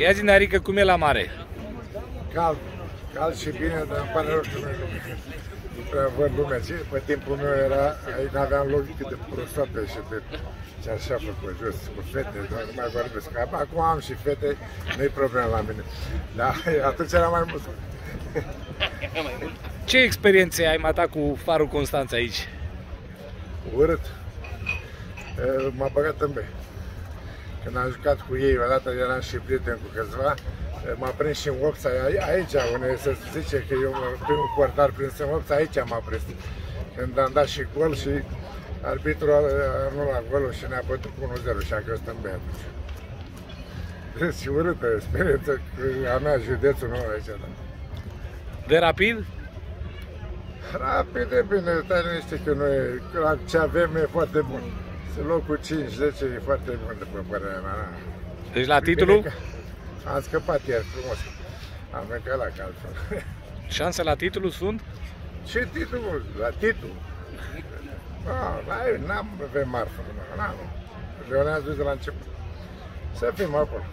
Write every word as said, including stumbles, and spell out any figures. Ia zi-ne, Arică, cum e la mare? Cald, cald și bine, dar îmi pare rău și lumea. Văd lumea ce, pe timpul meu era, aici n-aveam loc cât de prostoapă și de ce așa făcut jos, cu fete, nu mai vorbesc. Acum am și fete, nu-i problemă la mine, dar atunci era mai mult. Ce experiențe ai mata cu Farul Constanța aici? Urât. M-a băgat în bei. Când am jucat cu ei, odată eram și prieten cu câțiva, m-a prins și în opța, aici, unde se zice că eu primul portar prins în opța, aici m-a prins. Când am dat și gol și arbitrul a anulat golul și ne-a bătut unu zero și a căzut în bei atunci. Râs și urâtă experiență a mea, județul meu aici. De Rapid? Rapid e bine, stai liniște că noi, ce avem e foarte bun. Locul cinci zece e foarte bun, după părerea mea. Deci la titlul? Am scăpat ieri frumos. Am venit la altfel. Șanse la titlul sunt? Ce titlul? La titlul? Nu, n-am avem marfă. Ne-am dus de la început. Să fim acolo.